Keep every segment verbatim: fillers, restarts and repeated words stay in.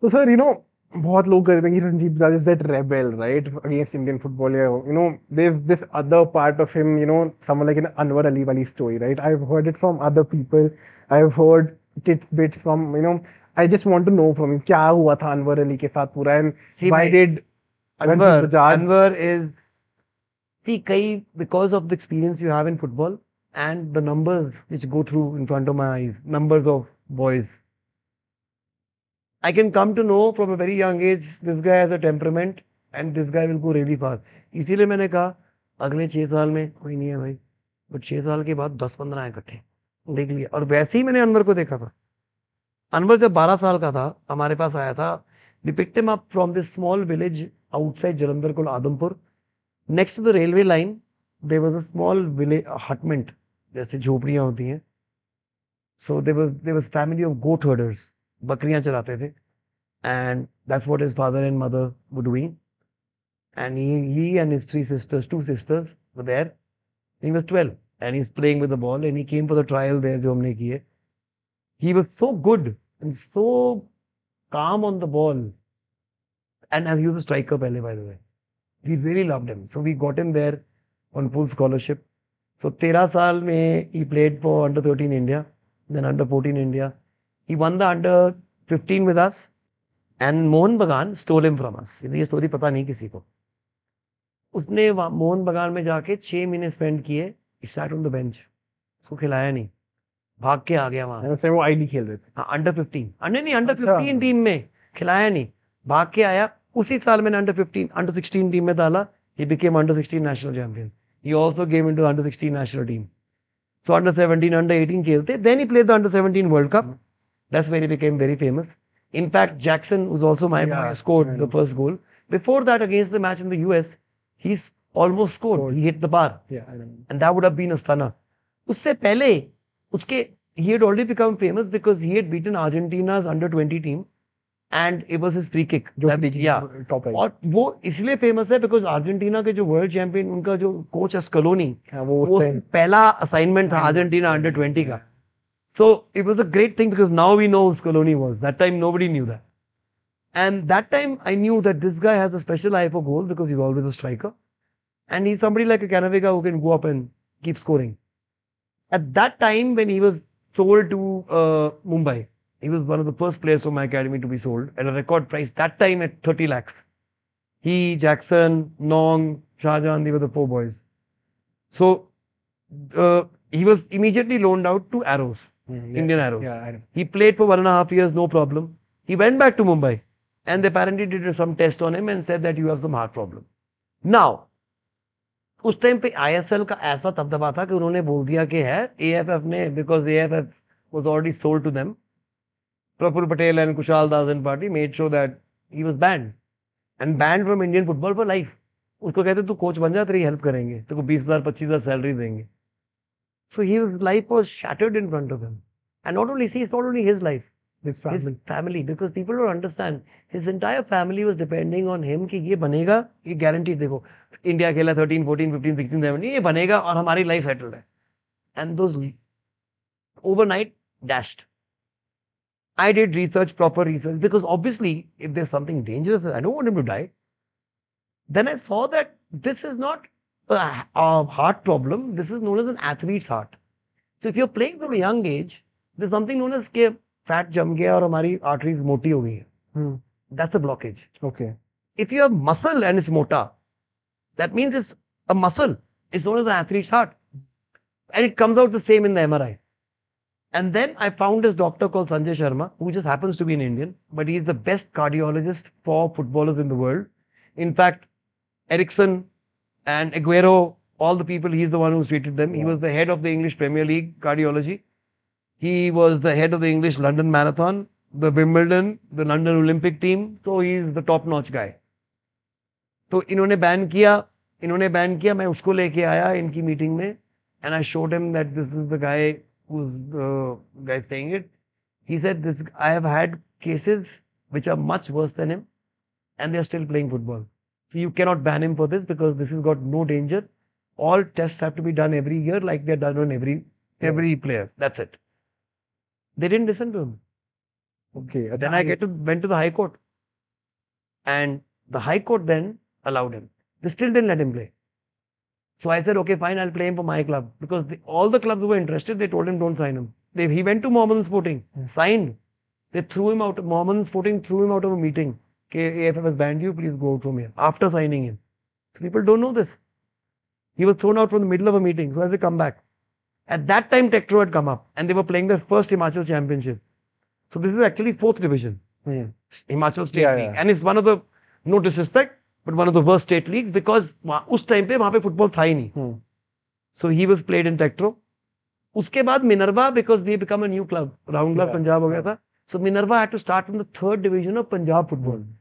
So, sir, you know, बहुत लोग कहते हैं कि Ranjit Raj is that rebel, right, against Indian football. You know, there's this other part of him, you know, someone like an Anwar Ali wali story, right? I've heard it from other people. I've heard tit bit from, you know, I just want to know from him, क्या हुआ था Anwar Ali के साथ पूरा, and see, why did Anwar, Anwar is, see, Kai, because of the experience you have in football and the numbers which go through in front of my eyes, numbers of boys. I can come to know from a very young age, this guy has a temperament and this guy will go really fast. इसीलिए मैंने कहा अगले छह साल में कोई नहीं है भाई, बट छह साल के बाद दस पंद्रह आए इकट्ठे देख लिया. और वैसे ही मैंने अनवर को देखा था. अनवर जब बारह साल का था हमारे पास आया था. We picked him up from this small village outside Jalandhar called Adampur. Next to the railway line, there was a small village hutment, जैसे झोपड़ियां होती हैं. So there was there was family of goat herders. बकरियां चलाते थे, and that's what his father and mother were doing, and he, he and his three sisters, two sisters were there. He was twelve, and he's playing with the ball, and he came for the trial there जो हमने किए. He was so good and so calm on the ball, and he was a striker पहले, by the way. We really loved him, so we got him there on full scholarship. So तेरह साल में he played for under thirteen India, then under fourteen India. He won the under fifteen with us, and Mohun Bagan stole him from us. ये story पता नहीं किसी को. उसने Mohun Bagan में जाके छह महीने spend किए. He sat on the bench. उसको खिलाया नहीं. भाग के आ गया वहाँ. उसने वो I League खेल रहे थे. हाँ, under fifteen. अंडे नहीं, under fifteen team में खिलाया नहीं. भाग के आया. उसी साल में under fifteen, under sixteen team में डाला. He became under sixteen national champion. He also came into under sixteen national team. So under seventeen, under eighteen खेलते. Then he played the under seventeen World Cup. That's when he became very famous. In fact, Jackson, who's also my yeah, boy, scored yeah. the first goal. Before that, against the match in the U S, he almost scored. scored. He hit the bar. Yeah, I remember. And that would have been a stunner. Usse pehle, uske, he had already become famous because he had beaten Argentina's under twenty team. And it was his free kick. That, yeah. Top right. और वो इसलिए famous है because Argentina के जो world champion, उनका जो coach है Scaloni, yeah, वो, वो पहला assignment था Argentina under twenty का. So it was a great thing because now we know who Scaloni was. That time nobody knew that. And that time I knew that this guy has a special eye for goal because he's always a striker. And he's somebody like a Canavega who can go up and keep scoring. At that time when he was sold to uh, Mumbai, he was one of the first players from my academy to be sold at a record price that time at thirty lakhs. He, Jackson, Nong, Shahjahan, they were the four boys. So uh, he was immediately loaned out to Arrows. Indian yeah, Arrows. Yeah, I know. He played for one and a half years, no problem. He went back to Mumbai and they apparently did some test on him and said that you have some heart problem. Now, उस time पे I S L का ऐसा दबदबा था कि उन्होंने बोल दिया कि है A F F ने, because A F F was already sold to them. Prabhupada Patel and Kushal Das and party made sure that he was banned and banned from Indian football for life. उसको कहते तू coach बन जा तेरी help करेंगे, तेरे को बीस हज़ार पच्चीस हज़ार सैलरी देंगे. So his life was shattered in front of him. And not only see, it's not only his life, his family. His family, because people don't understand. His entire family was depending on him कि ये बनेगा, ये guaranteed देखो. India खेला thirteen, fourteen, fifteen, sixteen, seventeen, ये बनेगा और हमारी life settled है. And those overnight dashed. I did research, proper research, because obviously if there's something dangerous, I don't want him to die. Then I saw that this is not a uh, heart problem. This is known as an athlete's heart. So if you're playing from a young age, there's something known as ke fat jam gaya aur hamari arteries moti ho gayi hai. Hmm. That's a blockage. Okay. If you have muscle and it's mota, that means it's a muscle. It's known as an athlete's heart. And it comes out the same in the M R I. And then I found this doctor called Sanjay Sharma, who just happens to be an Indian, but he's the best cardiologist for footballers in the world. In fact, Ericsson and Aguero, all the people, he's the one who treated them. He was the head of the English Premier League cardiology. He was the head of the English London Marathon, the Wimbledon, the London Olympic team. So he's the top-notch guy. So इन्होंने ban किया, इन्होंने ban किया. मैं उसको लेके आया इनकी meeting में, and I showed him that this is the guy who's the guy saying it. He said, "This I have had cases which are much worse than him, and they're still playing football. So you cannot ban him for this because this has got no danger. All tests have to be done every year like they're done on every every player. That's it." They didn't listen to him. Okay. Then I get to went to the High Court, and the High Court then allowed him. They still didn't let him play. So I said, okay, fine, I'll play him for my club, because they, all the clubs who were interested, they told him don't sign him. They, he went to Mormon Sporting, signed. They threw him out. Mormon Sporting threw him out of a meeting. Okay, A F F has banned you. Please go out from here. After signing him, so people don't know this. He was thrown out from the middle of a meeting. So as they come back, at that time Tektro had come up, and they were playing their first Himachal Championship. So this is actually fourth division, yeah. Himachal State yeah, League, yeah. and it's one of the, no disrespect, but one of the worst state leagues, because उस time पे वहाँ पे football था ही नहीं. So he was played in Tektro. उसके बाद Minerva, because they become a new club, round club yeah. Punjab हो गया था. So Minerva had to start from the third division of Punjab football. Hmm.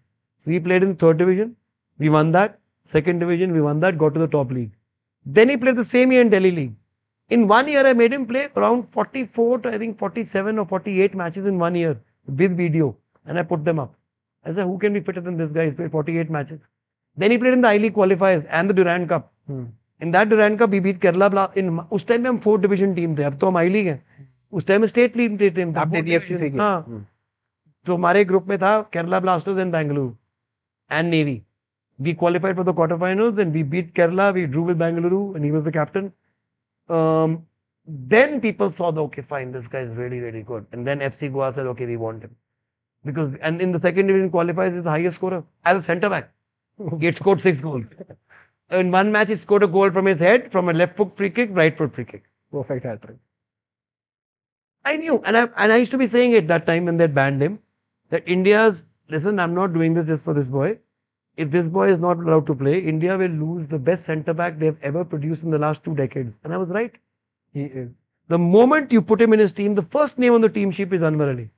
We played in the third division, we won that. Second division, we won that. Got to the top league. Then he played the same year in Delhi league. In one year, I made him play around forty-four to I think forty-seven or forty-eight matches in one year with video, and I put them up. I said, who can be fitter than this guy? He's played forty-eight matches. Then he played in the I-League qualifiers and the Durand Cup. Hmm. In that Durand Cup, we beat Kerala Blasters. In us time, we were fourth division team. Now we are I-League. Us time, we state team team. Now we are F C Goa. So our group was Kerala Blasters and Bengaluru and Navy. We qualified for the quarterfinals, and we beat Kerala. We drew with Bengaluru, and he was the captain. Um, then people saw that, okay, fine, this guy is really, really good. And then F C Goa said, okay, we want him. Because, and in the second division qualifiers, he's the highest scorer as a centre back. He had scored six goals. In one match, he scored a goal from his head, from a left foot free kick, right foot free kick. Perfect hat trick. I knew, and I and I used to be saying it that time when they banned him, that India's, listen, I'm not doing this just for this boy. If this boy is not allowed to play, India will lose the best centre-back they have ever produced in the last two decades. And I was right. He is. The moment you put him in his team, the first name on the team sheet is Anwar Ali.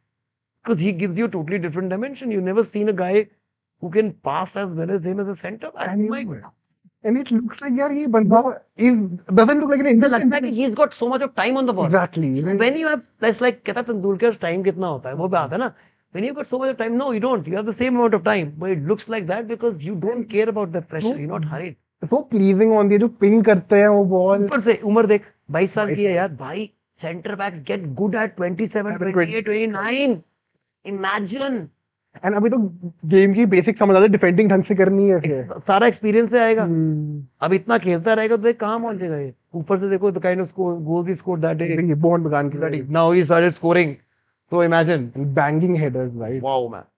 Because he gives you a totally different dimension. You've never seen a guy who can pass as well as him as a centre-back. Oh my God. And it looks like, yeah, he doesn't look like an Indian. He's got so much of time on the ball. Exactly. Right. When you have, that's like, Tandulkar's time kitna hota hai, wo baat hai na. When you've got so much of time, no, you don't. You have the same amount of time. But it looks like that because you don't care about the pressure. No. You're not hurried. So pleasing on the जो ping करते हैं वो ball. ऊपर से उम्र देख, बाईस साल की है यार भाई. Centre back get good at twenty-seven, twenty-eight, twenty-nine. Imagine. And अभी तो game की basic समझ आता है defending ढंग से करनी है. सारा experience से आएगा. अब इतना खेलता रहेगा तो कहाँ पहुँच जाएगा ये. ऊपर से देखो the kind of score goals he scored that day. Mohun Bagan की. Now he started scoring. So imagine. And banging headers, right? Wow, man.